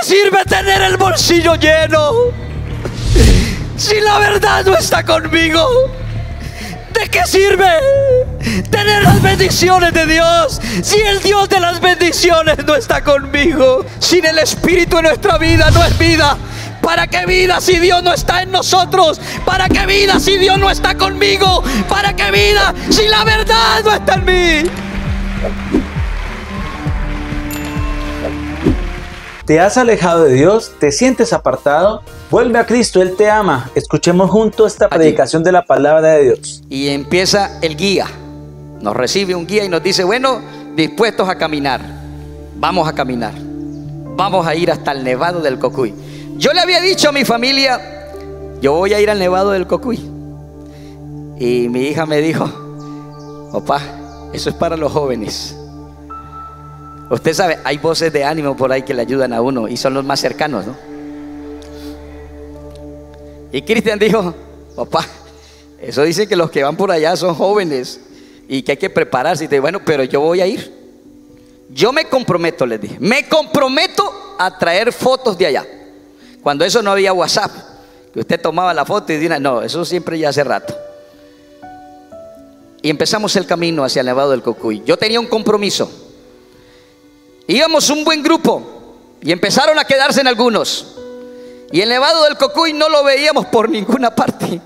qué sirve tener el bolsillo lleno si la verdad no está conmigo? ¿De qué sirve tener las bendiciones de Dios si el Dios de las bendiciones no está conmigo? Sin el Espíritu en nuestra vida no es vida. ¿Para qué vida si Dios no está en nosotros? ¿Para qué vida si Dios no está conmigo? ¿Para qué vida si la verdad no está en mí? ¿Te has alejado de Dios? ¿Te sientes apartado? Vuelve a Cristo, Él te ama. Escuchemos juntos esta predicación de la palabra de Dios. Y empieza el guía. Nos recibe un guía y nos dice, bueno, dispuestos a caminar. Vamos a caminar. Vamos a ir hasta el Nevado del Cocuy. Yo le había dicho a mi familia, yo voy a ir al Nevado del Cocuy. Y mi hija me dijo, papá, eso es para los jóvenes. Usted sabe, hay voces de ánimo por ahí que le ayudan a uno y son los más cercanos, ¿no? Y Cristian dijo, papá, eso dice que los que van por allá son jóvenes y que hay que prepararse. Y te digo, bueno, pero yo voy a ir. Yo me comprometo, les dije, me comprometo a traer fotos de allá. Cuando eso no había WhatsApp, que usted tomaba la foto y decía, no, eso siempre ya hace rato. Y empezamos el camino hacia el Nevado del Cocuy. Yo tenía un compromiso. Íbamos un buen grupo y empezaron a quedarse en algunos. Y el Nevado del Cocuy no lo veíamos por ninguna parte.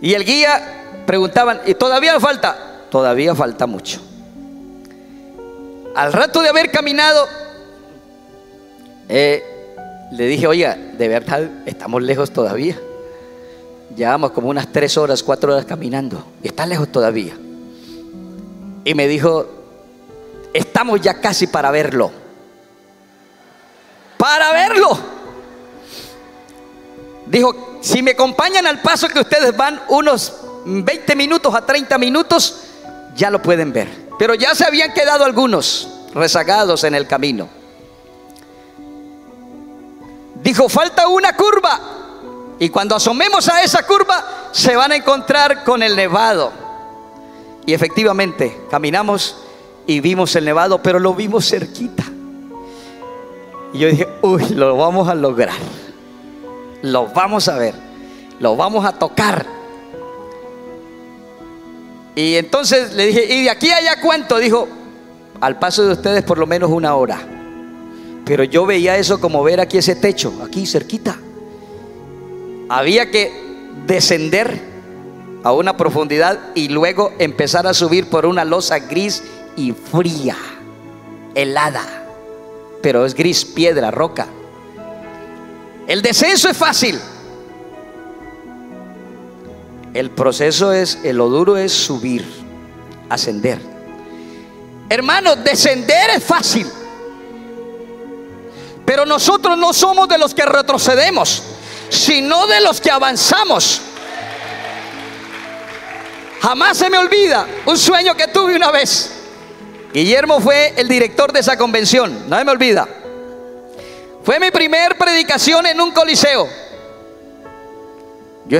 Y el guía preguntaban, ¿y todavía falta? Todavía falta mucho. Al rato de haber caminado, le dije, oiga, de verdad estamos lejos todavía. Llevamos como unas 3 horas, 4 horas caminando. Está lejos todavía. Y me dijo, estamos ya casi para verlo. ¡Para verlo! Dijo, si me acompañan al paso que ustedes van, unos 20 minutos a 30 minutos, ya lo pueden ver. Pero ya se habían quedado algunos rezagados en el camino. Dijo, falta una curva. Y cuando asomemos a esa curva, se van a encontrar con el nevado. Y efectivamente, caminamos y vimos el nevado, pero lo vimos cerquita. Y yo dije, uy, lo vamos a lograr. Lo vamos a ver. Lo vamos a tocar. Y entonces le dije, ¿y de aquí a allá cuánto? Dijo, al paso de ustedes por lo menos 1 hora. Pero yo veía eso como ver aquí ese techo, aquí cerquita. Había que descender a una profundidad y luego empezar a subir por una losa gris y fría, helada. Pero es gris, piedra, roca. El descenso es fácil. El proceso es, lo duro es subir, ascender. Hermano, descender es fácil. Pero nosotros no somos de los que retrocedemos, sino de los que avanzamos. Jamás se me olvida un sueño que tuve una vez. Guillermo fue el director de esa convención, no se me olvida. Fue mi primer predicación en un coliseo. Yo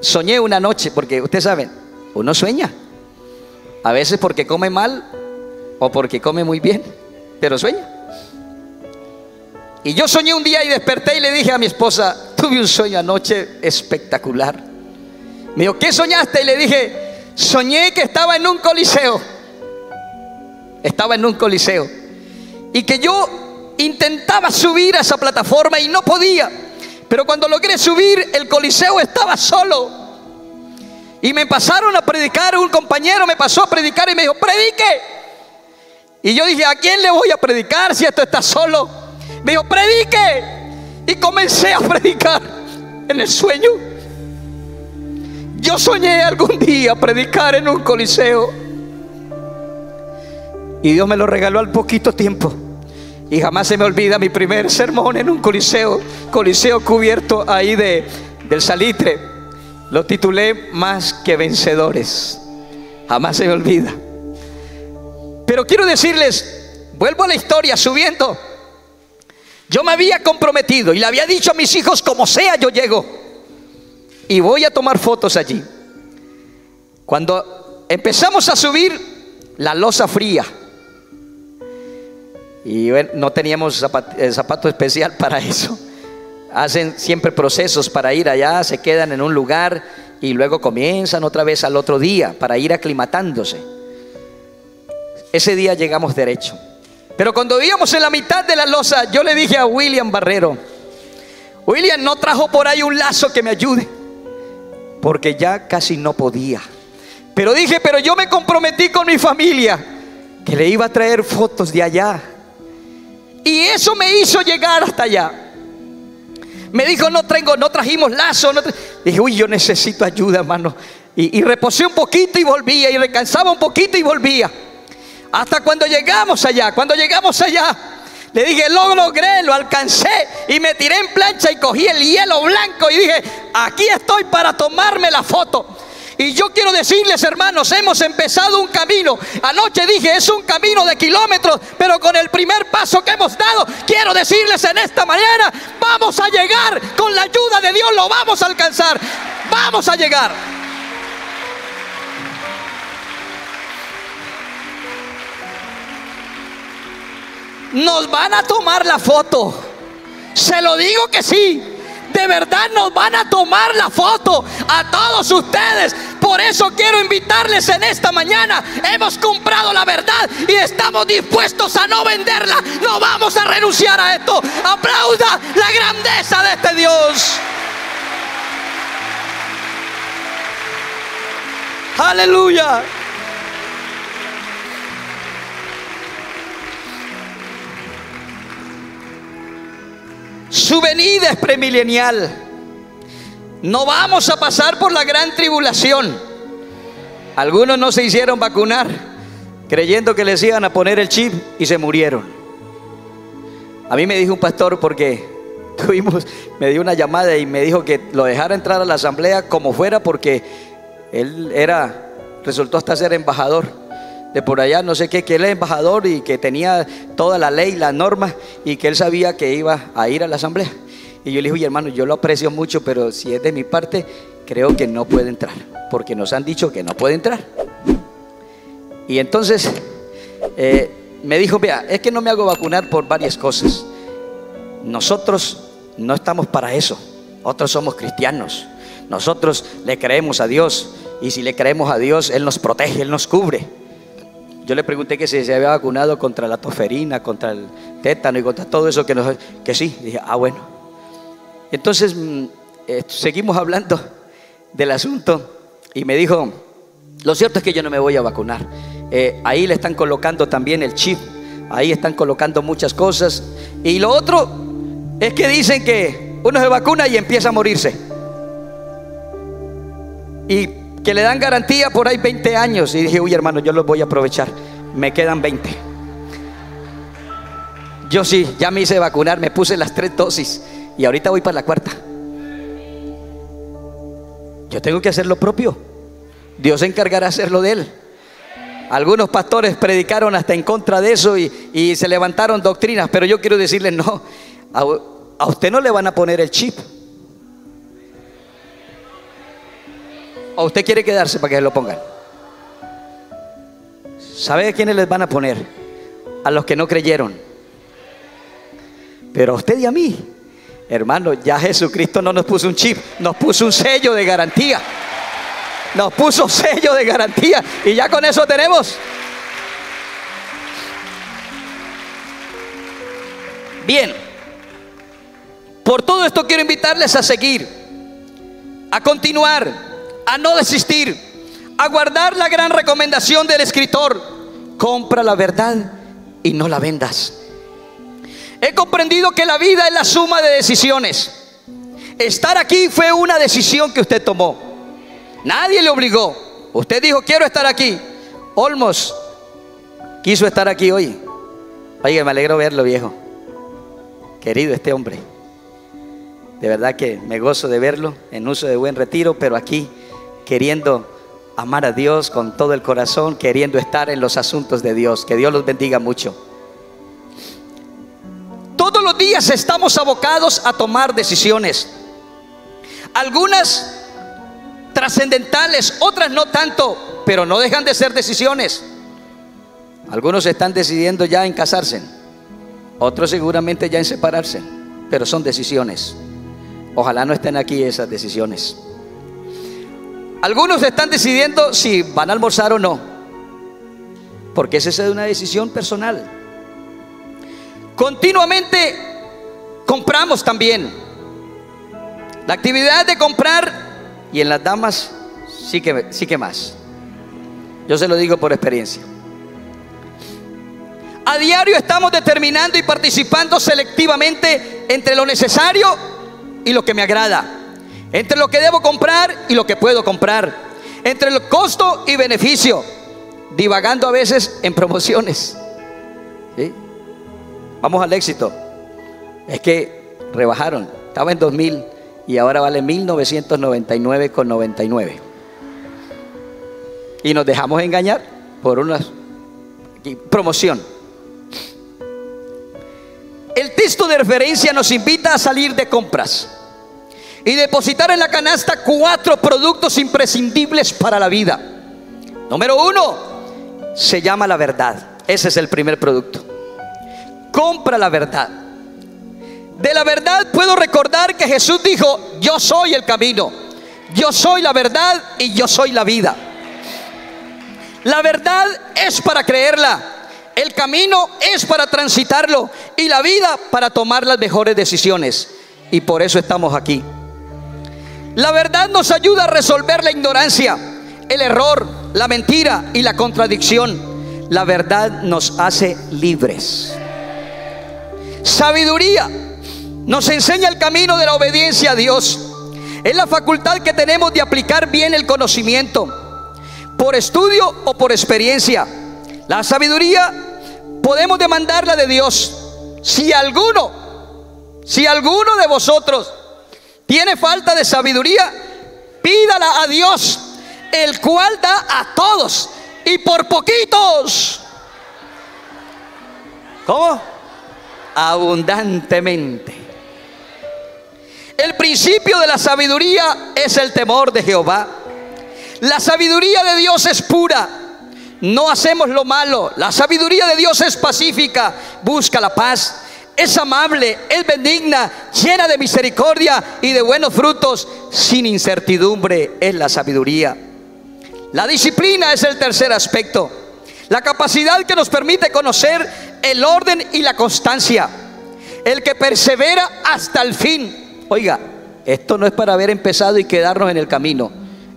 soñé una noche, porque ustedes saben, uno sueña. A veces porque come mal o porque come muy bien, pero sueña. Y yo soñé un día y desperté y le dije a mi esposa, tuve un sueño anoche espectacular. Me dijo, ¿qué soñaste? Y le dije, soñé que estaba en un coliseo. Estaba en un coliseo. Y que yo intentaba subir a esa plataforma y no podía. Pero cuando logré subir, el coliseo estaba solo. Y me pasaron a predicar, un compañero me pasó a predicar y me dijo, predique. Y yo dije, ¿a quién le voy a predicar si esto está solo? Me dijo, predique. Y comencé a predicar en el sueño. Yo soñé algún día predicar en un coliseo. Y Dios me lo regaló al poquito tiempo. Y jamás se me olvida mi primer sermón en un coliseo. Coliseo cubierto ahí del salitre. Lo titulé Más que Vencedores. Jamás se me olvida. Pero quiero decirles, vuelvo a la historia subiendo. Yo me había comprometido y le había dicho a mis hijos, como sea yo llego. Y voy a tomar fotos allí. Cuando empezamos a subir, la losa fría. Y bueno, no teníamos zapato especial para eso. Hacen siempre procesos para ir allá, se quedan en un lugar y luego comienzan otra vez al otro día para ir aclimatándose. Ese día llegamos derecho. Pero cuando íbamos en la mitad de la losa, yo le dije a William Barrero: William, ¿no trajo por ahí un lazo que me ayude? Porque ya casi no podía. Pero dije, pero yo me comprometí con mi familia que le iba a traer fotos de allá. Y eso me hizo llegar hasta allá. Me dijo, no trajimos lazo. Dije, uy, yo necesito ayuda, hermano. Y reposé un poquito y volvía, y descansaba un poquito y volvía. Hasta cuando llegamos allá, le dije, lo logré, lo alcancé, y me tiré en plancha y cogí el hielo blanco y dije, aquí estoy para tomarme la foto. Y yo quiero decirles, hermanos, hemos empezado un camino. Anoche dije, es un camino de kilómetros, pero con el primer paso que hemos dado, quiero decirles en esta mañana, vamos a llegar. Con la ayuda de Dios lo vamos a alcanzar. Vamos a llegar. Nos van a tomar la foto. Se lo digo que sí. De verdad nos van a tomar la foto a todos ustedes. Por eso quiero invitarles en esta mañana. Hemos comprado la verdad y estamos dispuestos a no venderla. No vamos a renunciar a esto. Aplauda la grandeza de este Dios. Aleluya. Su venida es premilenial. No vamos a pasar por la gran tribulación. Algunos no se hicieron vacunar creyendo que les iban a poner el chip y se murieron. A mí me dijo un pastor, porque me dio una llamada y me dijo que lo dejara entrar a la asamblea como fuera, porque él resultó hasta ser embajador de por allá, no sé qué, que él es embajador y que tenía toda la ley, las normas, y que él sabía que iba a ir a la asamblea. Y yo le dije, oye, hermano, yo lo aprecio mucho, pero si es de mi parte, creo que no puede entrar, porque nos han dicho que no puede entrar. Y entonces me dijo, vea, es que no me hago vacunar por varias cosas. Nosotros no estamos para eso. Nosotros somos cristianos. Nosotros le creemos a Dios, y si le creemos a Dios, Él nos protege, Él nos cubre. Yo le pregunté que si se había vacunado contra la tosferina, contra el tétano y contra todo eso, que sí. Dije, ah, bueno. Entonces seguimos hablando del asunto y me dijo, lo cierto es que yo no me voy a vacunar. Ahí le están colocando también el chip, ahí están colocando muchas cosas. Y lo otro es que dicen que uno se vacuna y empieza a morirse. Y que le dan garantía por ahí 20 años. Y dije, uy, hermano, yo los voy a aprovechar. Me quedan 20. Yo sí, ya me hice vacunar, me puse las 3 dosis y ahorita voy para la 4ª. Yo tengo que hacer lo propio. Dios se encargará de hacerlo de él. Algunos pastores predicaron hasta en contra de eso y se levantaron doctrinas. Pero yo quiero decirles, no, a usted no le van a poner el chip. ¿O usted quiere quedarse para que se lo pongan? ¿Sabe a quiénes les van a poner? A los que no creyeron. Pero a usted y a mí, hermano, ya Jesucristo no nos puso un chip, nos puso un sello de garantía. Nos puso sello de garantía y ya con eso tenemos. Bien, por todo esto quiero invitarles a seguir, a continuar, a no desistir, a guardar la gran recomendación del escritor: compra la verdad y no la vendas. He comprendido que la vida es la suma de decisiones. Estar aquí fue una decisión que usted tomó. Nadie le obligó. Usted dijo, quiero estar aquí. Olmos quiso estar aquí hoy. Oiga, me alegro verlo, viejo. Querido este hombre. De verdad que me gozo de verlo en Uso de Buen Retiro, pero aquí, queriendo amar a Dios con todo el corazón, queriendo estar en los asuntos de Dios. Que Dios los bendiga mucho. Todos los días estamos abocados a tomar decisiones, algunas trascendentales, otras no tanto, pero no dejan de ser decisiones. Algunos están decidiendo ya en casarse, Otros seguramente ya en separarse, pero son decisiones. Ojalá no estén aquí esas decisiones. Algunos están decidiendo si van a almorzar o no, porque esa es una decisión personal. Continuamente compramos también. La actividad de comprar, y en las damas sí que más. Yo se lo digo por experiencia. A diario estamos determinando y participando selectivamente entre lo necesario y lo que me agrada, entre lo que debo comprar y lo que puedo comprar, entre el costo y beneficio, divagando a veces en promociones. ¿Sí? Vamos al éxito. Es que rebajaron, estaba en 2000 y ahora vale 1999,99. Y nos dejamos engañar por una promoción. El texto de referencia nos invita a salir de compras y depositar en la canasta 4 productos imprescindibles para la vida. Número 1, se llama la verdad. Ese es el primer producto. Compra la verdad. De la verdad puedo recordar que Jesús dijo: yo soy el camino, yo soy la verdad y yo soy la vida. La verdad es para creerla, el camino es para transitarlo y la vida para tomar las mejores decisiones. Y por eso estamos aquí. La verdad nos ayuda a resolver la ignorancia, el error, la mentira y la contradicción. La verdad nos hace libres. Sabiduría nos enseña el camino de la obediencia a Dios. Es la facultad que tenemos de aplicar bien el conocimiento, por estudio o por experiencia. La sabiduría podemos demandarla de Dios. Si alguno de vosotros tiene falta de sabiduría, pídala a Dios, el cual da a todos y por poquitos. ¿Cómo? Abundantemente. El principio de la sabiduría es el temor de Jehová. La sabiduría de Dios es pura, no hacemos lo malo. La sabiduría de Dios es pacífica, busca la paz. Es amable, es benigna, llena de misericordia y de buenos frutos, sin incertidumbre es la sabiduría. La disciplina es el tercer aspecto. La capacidad que nos permite conocer el orden y la constancia. El que persevera hasta el fin. Oiga, esto no es para haber empezado y quedarnos en el camino,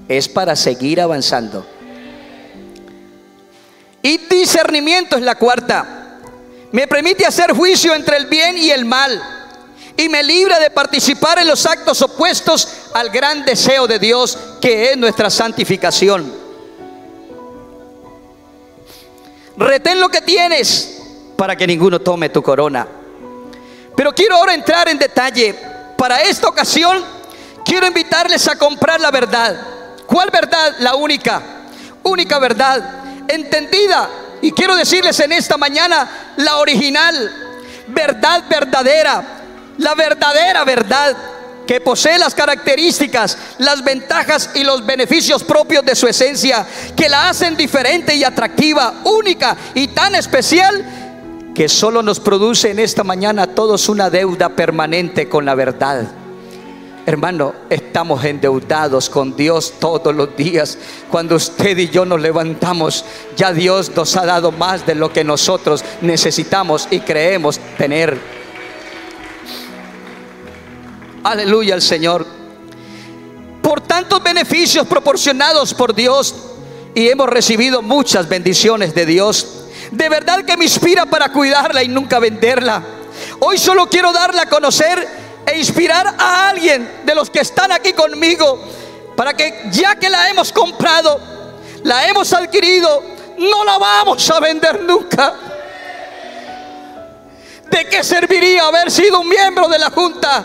es para seguir avanzando. Y discernimiento es la cuarta. Me permite hacer juicio entre el bien y el mal y me libra de participar en los actos opuestos al gran deseo de Dios, que es nuestra santificación. Retén lo que tienes para que ninguno tome tu corona. Pero quiero ahora entrar en detalle. Para esta ocasión quiero invitarles a comprar la verdad. ¿Cuál verdad? La única verdad entendida. Y quiero decirles en esta mañana, la original, verdad verdadera, la verdadera verdad que posee las características, las ventajas y los beneficios propios de su esencia, que la hacen diferente y atractiva, única y tan especial, que solo nos produce en esta mañana a todos una deuda permanente con la verdad. Hermano, estamos endeudados con Dios todos los días. Cuando usted y yo nos levantamos, ya Dios nos ha dado más de lo que nosotros necesitamos y creemos tener. Aleluya al Señor. Por tantos beneficios proporcionados por Dios, y hemos recibido muchas bendiciones de Dios, de verdad que me inspira para cuidarla y nunca venderla. Hoy solo quiero darla a conocer e inspirar a alguien de los que están aquí conmigo, para que, ya que la hemos comprado, la hemos adquirido, no la vamos a vender nunca. ¿De qué serviría haber sido un miembro de la junta?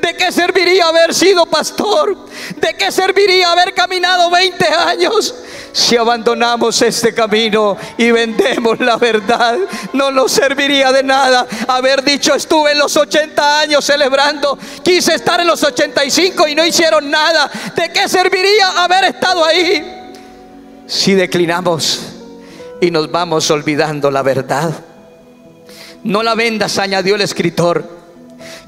¿De qué serviría haber sido pastor? ¿De qué serviría haber caminado 20 años? Si abandonamos este camino y vendemos la verdad, no nos serviría de nada haber dicho: estuve en los 80 años celebrando, quise estar en los 85 y no hicieron nada. ¿De qué serviría haber estado ahí? Si declinamos y nos vamos olvidando la verdad. No la vendas, añadió el escritor.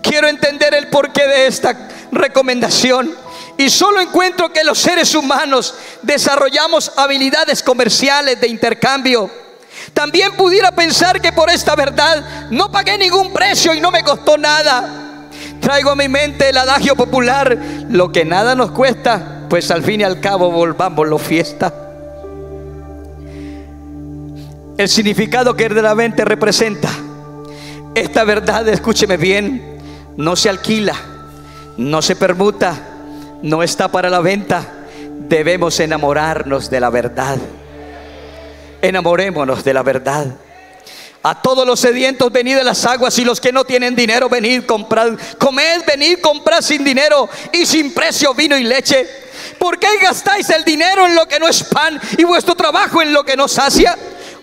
Quiero entender el porqué de esta recomendación, y solo encuentro que los seres humanos desarrollamos habilidades comerciales de intercambio. También pudiera pensar que por esta verdad no pagué ningún precio y no me costó nada. Traigo a mi mente el adagio popular: lo que nada nos cuesta, pues al fin y al cabo volvámoslo fiesta. El significado que verdaderamente representa esta verdad, escúcheme bien, no se alquila, no se permuta, no está para la venta. Debemos enamorarnos de la verdad. Enamorémonos de la verdad. A todos los sedientos, venid a las aguas, y los que no tienen dinero, venid, comprad, comed, venid, comprad sin dinero y sin precio vino y leche. ¿Por qué gastáis el dinero en lo que no es pan y vuestro trabajo en lo que no sacia?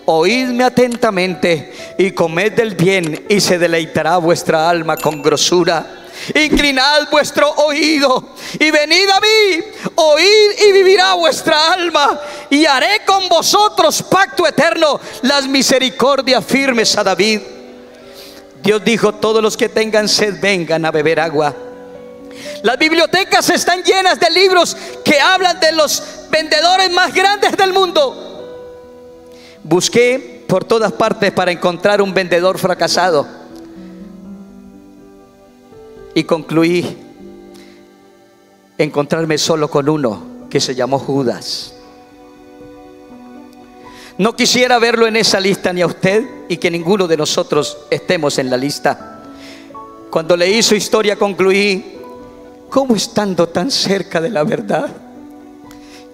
Oídme atentamente y comed del bien, y se deleitará vuestra alma con grosura. Inclinad vuestro oído y venid a mí, oíd y vivirá vuestra alma, y haré con vosotros pacto eterno, las misericordias firmes a David. Dios dijo: todos los que tengan sed vengan a beber agua. Las bibliotecas están llenas de libros que hablan de los vendedores más grandes del mundo. Busqué por todas partes para encontrar un vendedor fracasado, y concluí encontrarme solo con uno que se llamó Judas. No quisiera verlo en esa lista, ni a usted, y que ninguno de nosotros estemos en la lista. Cuando leí su historia concluí: ¿cómo estando tan cerca de la verdad?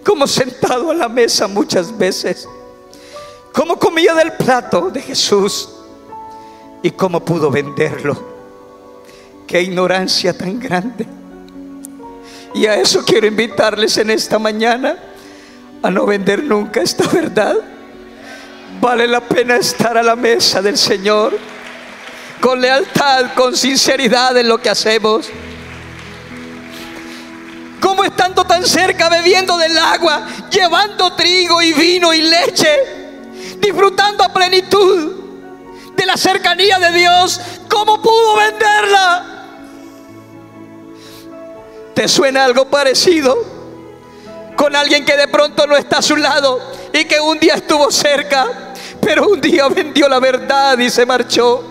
¿Cómo sentado a la mesa muchas veces? ¿Cómo comía del plato de Jesús? ¿Y cómo pudo venderlo? ¡Qué ignorancia tan grande! Y a eso quiero invitarles en esta mañana: a no vender nunca esta verdad. Vale la pena estar a la mesa del Señor con lealtad, con sinceridad en lo que hacemos. ¿Cómo estando tan cerca, bebiendo del agua, llevando trigo y vino y leche, disfrutando a plenitud de la cercanía de Dios, cómo pudo venderla? ¿Te suena algo parecido? Con alguien que de pronto no está a su lado y que un día estuvo cerca, pero un día vendió la verdad y se marchó.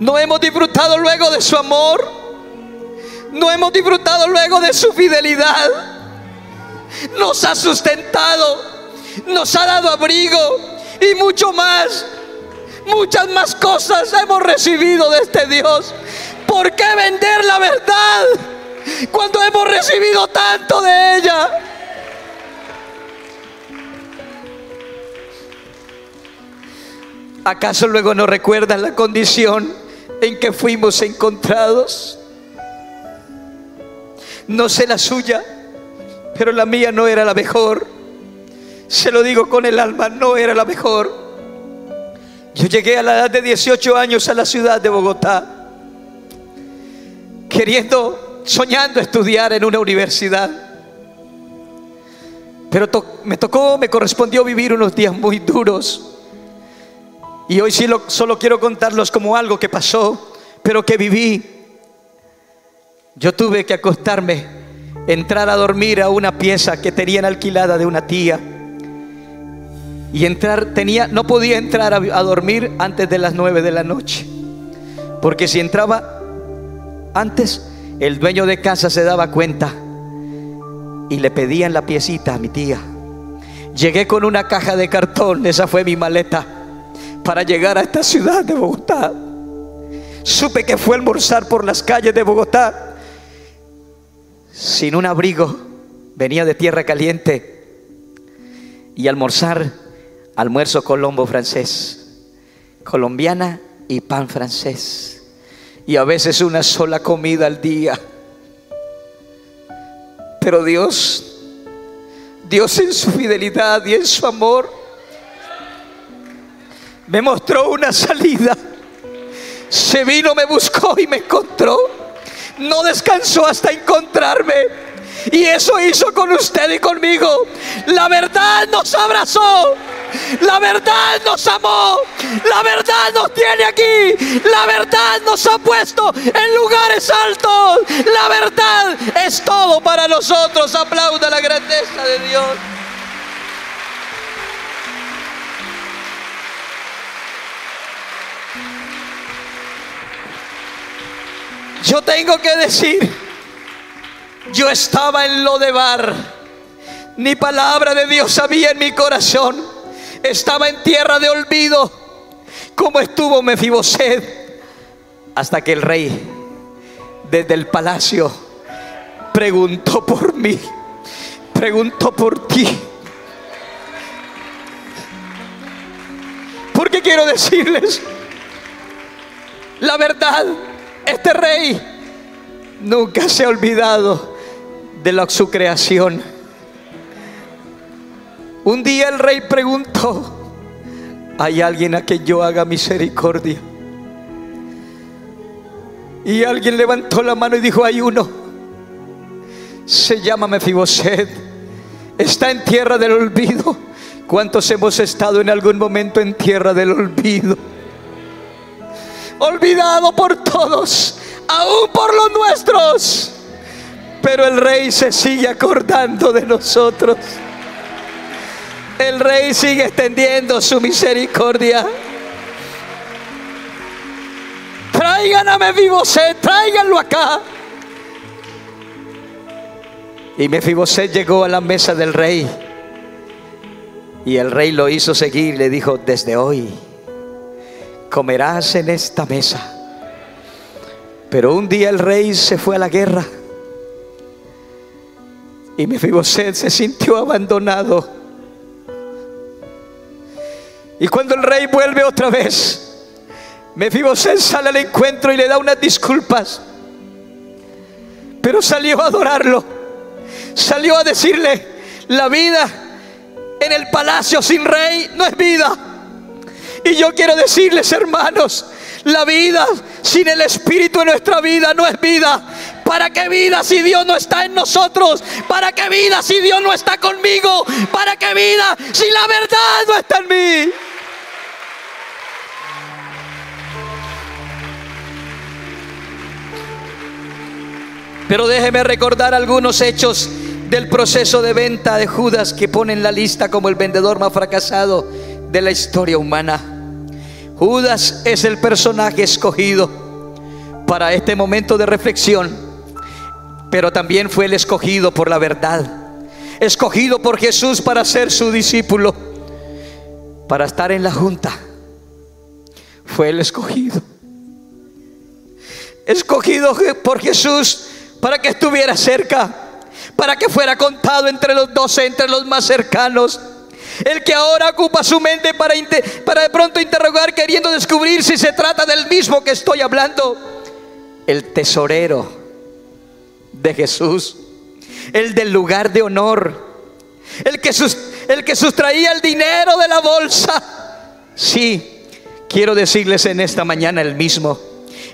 No hemos disfrutado luego de su amor, no hemos disfrutado luego de su fidelidad. Nos ha sustentado, nos ha dado abrigo y mucho más. Muchas más cosas hemos recibido de este Dios. ¿Por qué vender la verdad cuando hemos recibido tanto de ella? ¿Acaso luego no recuerdan la condición en que fuimos encontrados? No sé la suya, pero la mía no era la mejor. Se lo digo con el alma, no era la mejor. Yo llegué a la edad de 18 años a la ciudad de Bogotá, soñando estudiar en una universidad. Pero me correspondió vivir unos días muy duros. Y hoy sí solo quiero contarlos como algo que pasó, pero que viví. Yo tuve que acostarme, entrar a dormir a una pieza que tenían alquilada de una tía. Y no podía entrar a dormir antes de las 9 de la noche. Porque si entraba antes, el dueño de casa se daba cuenta y le pedían la piecita a mi tía. Llegué con una caja de cartón, esa fue mi maleta, para llegar a esta ciudad de Bogotá. Supe que fue a almorzar por las calles de Bogotá sin un abrigo, venía de tierra caliente, y almuerzo colombo francés, colombiana y pan francés. Y a veces una sola comida al día. Pero Dios en su fidelidad y en su amor me mostró una salida. Se vino, me buscó y me encontró. No descansó hasta encontrarme. Y eso hizo con usted y conmigo. La verdad nos abrazó. La verdad nos amó, la verdad nos tiene aquí, la verdad nos ha puesto en lugares altos, la verdad es todo para nosotros. Aplauda la grandeza de Dios. Yo tengo que decir, yo estaba en Lodebar, ni palabra de Dios había en mi corazón, estaba en tierra de olvido, como estuvo Mefiboset, hasta que el rey desde el palacio preguntó por mí, preguntó por ti. Porque quiero decirles la verdad. Este rey nunca se ha olvidado de su creación. Un día el rey preguntó: ¿hay alguien a quien yo haga misericordia? Y alguien levantó la mano y dijo: hay uno, se llama Mefiboset, está en tierra del olvido. ¿Cuántos hemos estado en algún momento en tierra del olvido? Olvidado por todos, aún por los nuestros, pero el rey se sigue acordando de nosotros. El rey sigue extendiendo su misericordia. Traigan a Mefiboset, tráiganlo acá. Y Mefiboset llegó a la mesa del rey, y el rey lo hizo seguir. Le dijo: desde hoy comerás en esta mesa. Pero un día el rey se fue a la guerra, y Mefiboset se sintió abandonado. Y cuando el rey vuelve otra vez, Mefiboset sale al encuentro y le da unas disculpas, pero salió a adorarlo, salió a decirle: la vida en el palacio sin rey no es vida. Y yo quiero decirles, hermanos, la vida sin el Espíritu en nuestra vida no es vida. ¿Para qué vida si Dios no está en nosotros? ¿Para qué vida si Dios no está conmigo? ¿Para qué vida si la verdad no está en mí? Pero déjeme recordar algunos hechos del proceso de venta de Judas, que pone en la lista como el vendedor más fracasado de la historia humana. Judas es el personaje escogido para este momento de reflexión, pero también fue el escogido por la verdad, escogido por Jesús para ser su discípulo, para estar en la junta. Fue el escogido, escogido por Jesús para que estuviera cerca, para que fuera contado entre los 12, entre los más cercanos. El que ahora ocupa su mente para de pronto interrogar, queriendo descubrir si se trata del mismo que estoy hablando. El tesorero de Jesús, el del lugar de honor, el que sustraía el dinero de la bolsa. Sí, quiero decirles en esta mañana el mismo.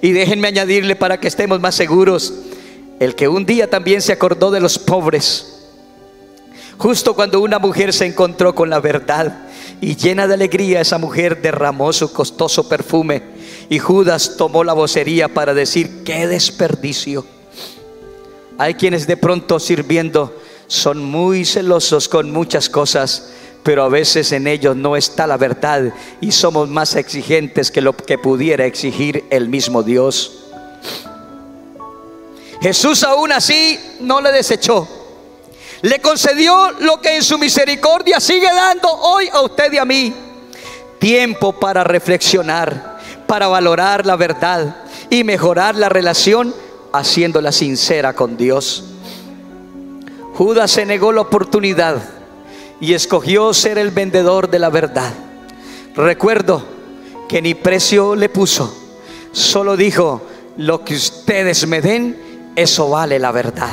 Y déjenme añadirle, para que estemos más seguros, el que un día también se acordó de los pobres. Justo cuando una mujer se encontró con la verdad, y llena de alegría, esa mujer derramó su costoso perfume, y Judas tomó la vocería para decir: ¡qué desperdicio! Hay quienes de pronto sirviendo son muy celosos con muchas cosas, pero a veces en ellos no está la verdad, y somos más exigentes que lo que pudiera exigir el mismo Dios. Jesús aún así no le desechó. Le concedió lo que en su misericordia sigue dando hoy a usted y a mí: tiempo para reflexionar, para valorar la verdad y mejorar la relación, haciéndola sincera con Dios. Judas se negó la oportunidad y escogió ser el vendedor de la verdad. Recuerdo que ni precio le puso, solo dijo: lo que ustedes me den, eso vale la verdad.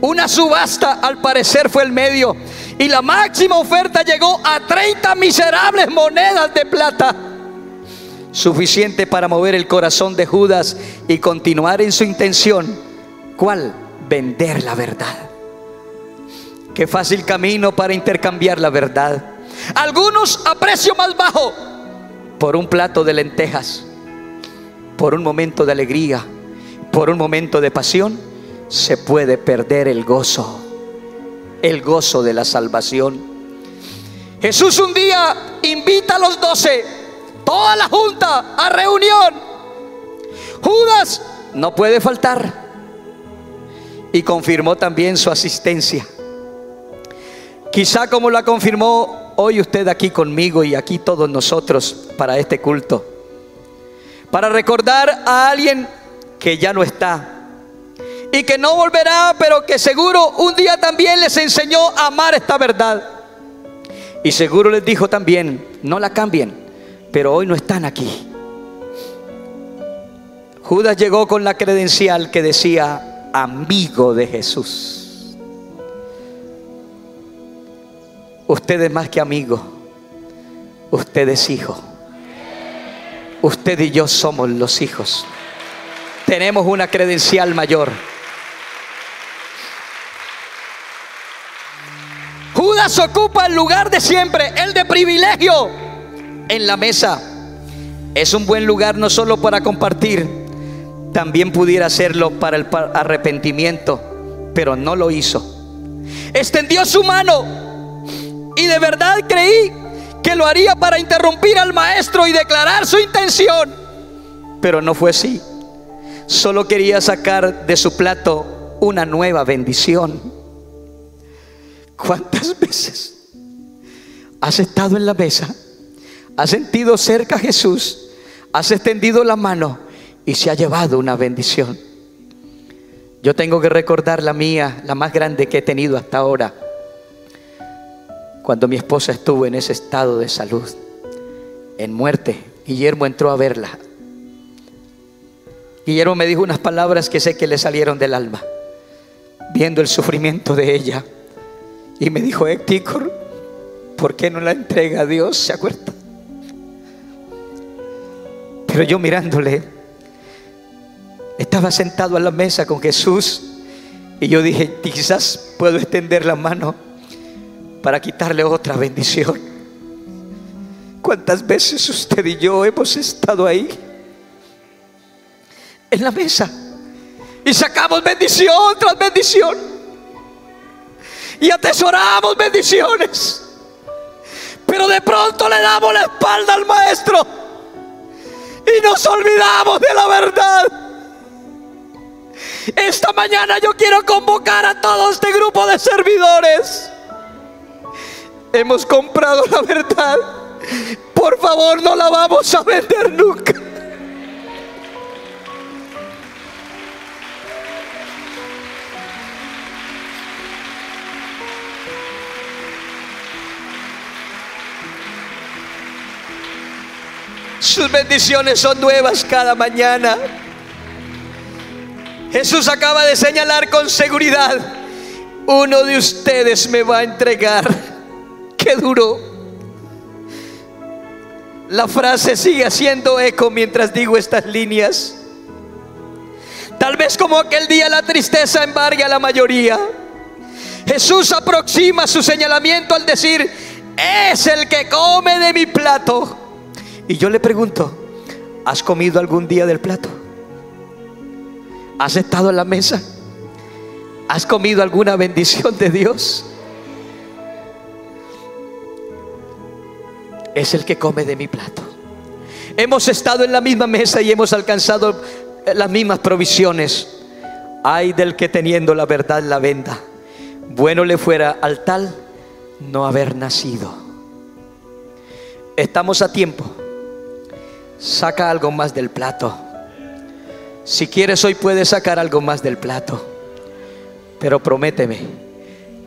Una subasta al parecer fue el medio, y la máxima oferta llegó a 30 miserables monedas de plata, suficiente para mover el corazón de Judas y continuar en su intención. ¿Cuál? Vender la verdad. Qué fácil camino para intercambiar la verdad. algunos a precio más bajo, por un plato de lentejas, por un momento de alegría, por un momento de pasión, se puede perder el gozo de la salvación. Jesús un día invita a los 12, toda la junta, a reunión. Judas no puede faltar y confirmó también su asistencia. Quizá como la confirmó hoy usted aquí conmigo y aquí todos nosotros para este culto, para recordar a alguien que ya no está y que no volverá, pero que seguro un día también les enseñó a amar esta verdad. Y seguro les dijo también, no la cambien, pero hoy no están aquí. Judas llegó con la credencial que decía, amigo de Jesús. Usted es más que amigo, usted es hijo. Usted y yo somos los hijos. Tenemos una credencial mayor. Judas ocupa el lugar de siempre, el de privilegio en la mesa. Es un buen lugar no solo para compartir, también pudiera hacerlo para el arrepentimiento, pero no lo hizo. Extendió su mano y de verdad creí que lo haría para interrumpir al maestro y declarar su intención, pero no fue así. Solo quería sacar de su plato una nueva bendición. ¿Cuántas veces has estado en la mesa, has sentido cerca a Jesús, has extendido la mano y se ha llevado una bendición? Yo tengo que recordar la mía, la más grande que he tenido hasta ahora, cuando mi esposa estuvo en ese estado de salud, en muerte. Guillermo entró a verla. Guillermo me dijo unas palabras que sé que le salieron del alma, viendo el sufrimiento de ella. Y me dijo, Héctor, ¿por qué no la entrega a Dios? ¿Se acuerda? Pero yo mirándole, estaba sentado a la mesa con Jesús y yo dije, quizás puedo extender la mano para quitarle otra bendición. ¿Cuántas veces usted y yo hemos estado ahí en la mesa y sacamos bendición tras bendición? Y atesoramos bendiciones, pero de pronto le damos la espalda al maestro y nos olvidamos de la verdad. Esta mañana yo quiero convocar a todo este grupo de servidores. Hemos comprado la verdad. Por favor, no la vamos a vender nunca. Sus bendiciones son nuevas cada mañana. Jesús acaba de señalar con seguridad, uno de ustedes me va a entregar. ¡Qué duro! La frase sigue haciendo eco mientras digo estas líneas. Tal vez como aquel día la tristeza embargue a la mayoría. Jesús aproxima su señalamiento al decir, es el que come de mi plato. Y yo le pregunto, ¿has comido algún día del plato? ¿Has estado en la mesa? ¿Has comido alguna bendición de Dios? Es el que come de mi plato. Hemos estado en la misma mesa y hemos alcanzado las mismas provisiones. Ay del que teniendo la verdad la venda. Bueno le fuera al tal no haber nacido. Estamos a tiempo. Saca algo más del plato. Si quieres hoy puedes sacar algo más del plato, pero prométeme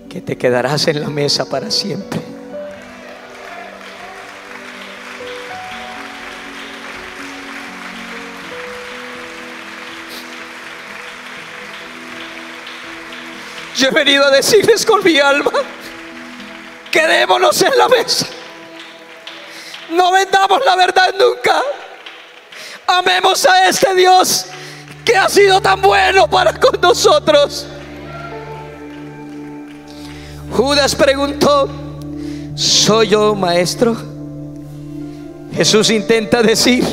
que te quedarás en la mesa para siempre. Yo he venido a decirles con mi alma, quedémonos en la mesa. No vendamos la verdad nunca. Amemos a este Dios que ha sido tan bueno para con nosotros. Judas preguntó, ¿soy yo maestro? Jesús intenta decir,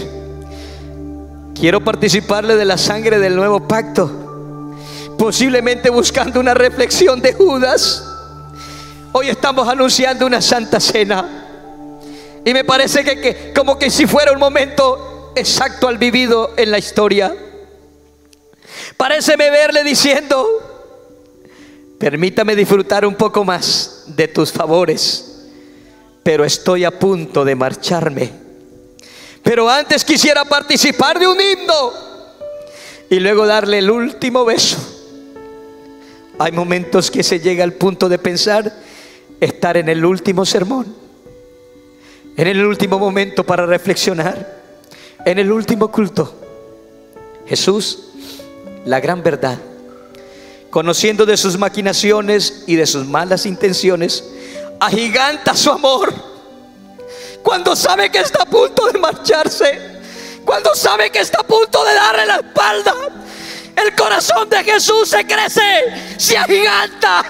quiero participarle de la sangre del nuevo pacto, posiblemente buscando una reflexión de Judas. Hoy estamos anunciando una santa cena y me parece que como que si fuera un momento exacto al vivido en la historia. Paréceme verle diciendo, permítame disfrutar un poco más de tus favores, pero estoy a punto de marcharme. Pero antes quisiera participar de un himno y luego darle el último beso. Hay momentos que se llega al punto de pensar estar en el último sermón, en el último momento para reflexionar, en el último culto. Jesús, la gran verdad, conociendo de sus maquinaciones y de sus malas intenciones, agiganta su amor. Cuando sabe que está a punto de marcharse, cuando sabe que está a punto de darle la espalda, el corazón de Jesús se crece, se agiganta.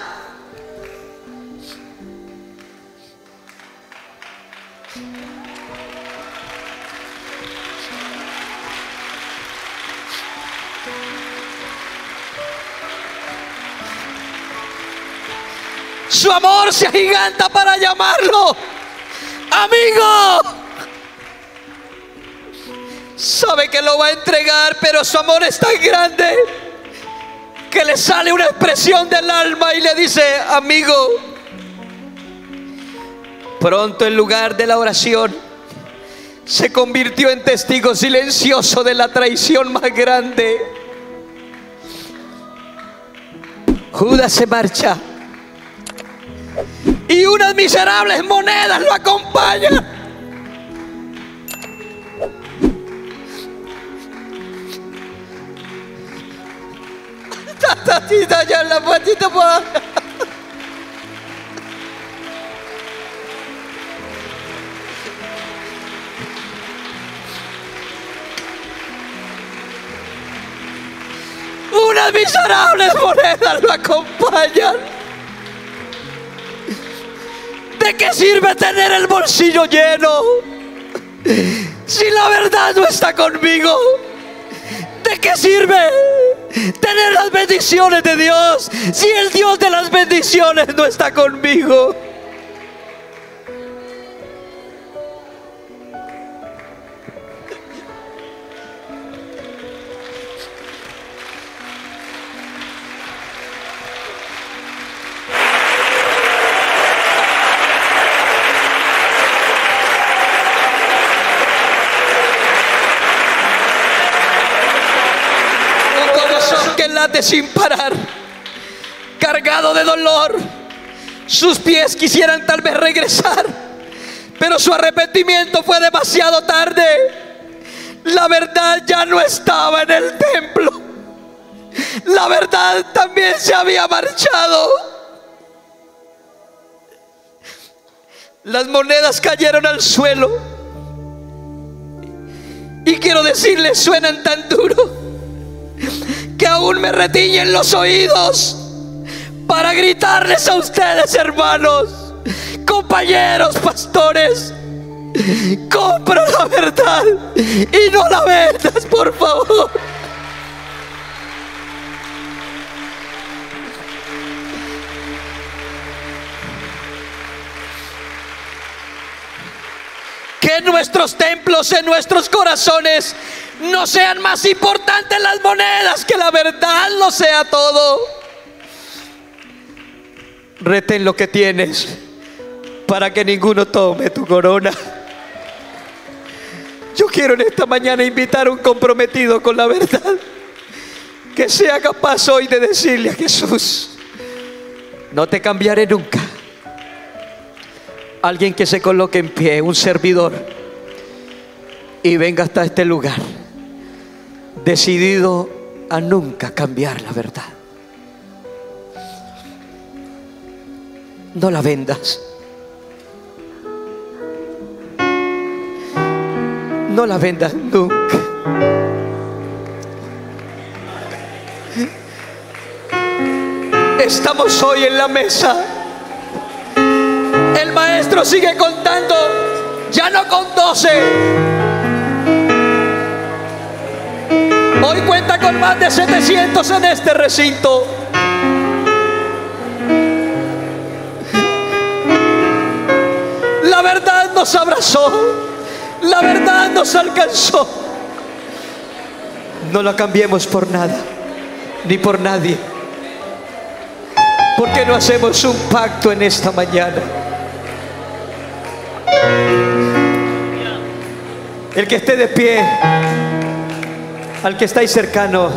Su amor se agiganta para llamarlo amigo. Sabe que lo va a entregar, pero su amor es tan grande que le sale una expresión del alma y le dice, amigo. Pronto el lugar de la oración se convirtió en testigo silencioso de la traición más grande. Judas se marcha y unas miserables monedas lo acompañan. Unas miserables monedas lo acompañan. ¿De qué sirve tener el bolsillo lleno si la verdad no está conmigo? ¿De qué sirve tener las bendiciones de Dios si el Dios de las bendiciones no está conmigo? Sin parar, cargado de dolor, sus pies quisieran tal vez regresar, pero su arrepentimiento fue demasiado tarde. La verdad ya no estaba en el templo, la verdad también se había marchado. Las monedas cayeron al suelo y quiero decirles, suenan tan duro que aún me retiñen los oídos para gritarles a ustedes, hermanos, compañeros, pastores, compra la verdad y no la vendas, por favor. Que nuestros templos, en nuestros corazones, no sean más importantes las monedas, que la verdad lo sea todo. Retén lo que tienes para que ninguno tome tu corona. Yo quiero en esta mañana invitar a un comprometido con la verdad que sea capaz hoy de decirle a Jesús, no te cambiaré nunca. Alguien que se coloque en pie, un servidor, y venga hasta este lugar decidido a nunca cambiar la verdad. No la vendas. No la vendas nunca. Estamos hoy en la mesa. El maestro maestro sigue contando, ya no con 12. Hoy cuenta con más de 700 en este recinto. La verdad nos abrazó, la verdad nos alcanzó. No la cambiemos por nada, ni por nadie. ¿Por qué no hacemos un pacto en esta mañana? El que esté de pie, al que estáis cercano,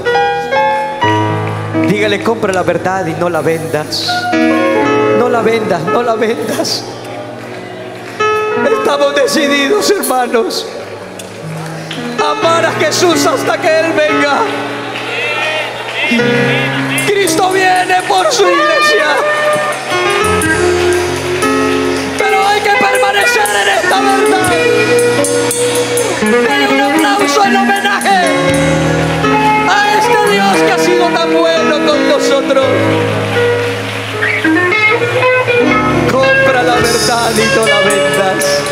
dígale: compra la verdad y no la vendas. No la vendas, no la vendas. Estamos decididos, hermanos, a amar a Jesús hasta que Él venga. Cristo viene por su iglesia, pero hay que permanecer en esta verdad. Denle un aplauso en homenaje a este Dios que ha sido tan bueno con nosotros. Compra la verdad y no la vendas.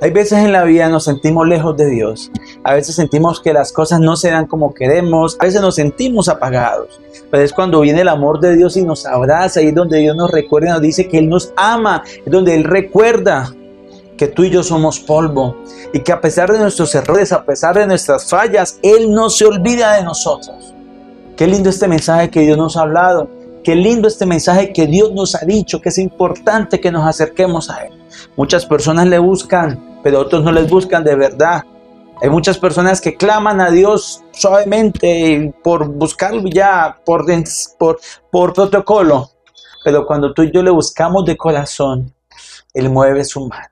Hay veces en la vida nos sentimos lejos de Dios, a veces sentimos que las cosas no se dan como queremos, a veces nos sentimos apagados, pero es cuando viene el amor de Dios y nos abraza, y es donde Dios nos recuerda, nos dice que Él nos ama, es donde Él recuerda que tú y yo somos polvo, y que a pesar de nuestros errores, a pesar de nuestras fallas, Él no se olvida de nosotros. Qué lindo este mensaje que Dios nos ha hablado. Qué lindo este mensaje que Dios nos ha dicho, que es importante que nos acerquemos a Él. Muchas personas le buscan, pero otros no les buscan de verdad. Hay muchas personas que claman a Dios suavemente por buscarlo ya, por protocolo. Pero cuando tú y yo le buscamos de corazón, Él mueve su mano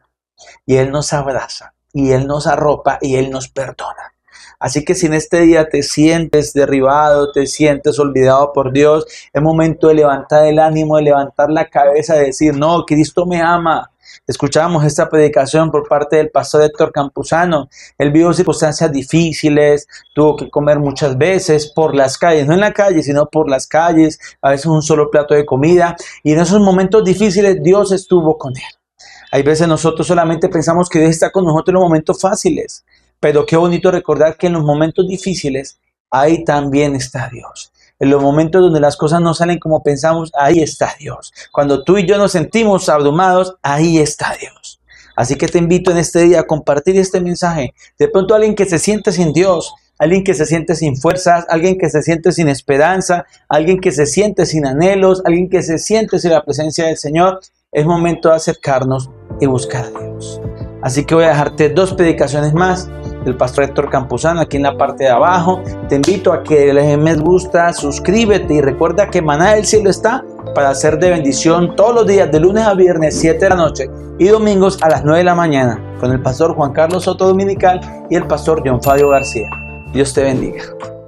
y Él nos abraza y Él nos arropa y Él nos perdona. Así que si en este día te sientes derribado, te sientes olvidado por Dios, es momento de levantar el ánimo, de levantar la cabeza, de decir: no, Cristo me ama. Escuchábamos esta predicación por parte del pastor Héctor Campuzano. Él vivió circunstancias difíciles, tuvo que comer muchas veces por las calles, no en la calle, sino por las calles, a veces un solo plato de comida. Y en esos momentos difíciles Dios estuvo con él. Hay veces nosotros solamente pensamos que Dios está con nosotros en los momentos fáciles. Pero qué bonito recordar que en los momentos difíciles, ahí también está Dios. En los momentos donde las cosas no salen como pensamos, ahí está Dios. Cuando tú y yo nos sentimos abrumados, ahí está Dios. Así que te invito en este día a compartir este mensaje. De pronto alguien que se siente sin Dios, alguien que se siente sin fuerzas, alguien que se siente sin esperanza, alguien que se siente sin anhelos, alguien que se siente sin la presencia del Señor, es momento de acercarnos y buscar a Dios. Así que voy a dejarte dos predicaciones más del pastor Héctor Campuzano aquí en la parte de abajo. Te invito a que le des me gusta, suscríbete y recuerda que Maná del Cielo está para ser de bendición todos los días, de lunes a viernes 7 de la noche y domingos a las 9 de la mañana, con el pastor Juan Carlos Soto Dominical y el pastor John Fabio García. Dios te bendiga.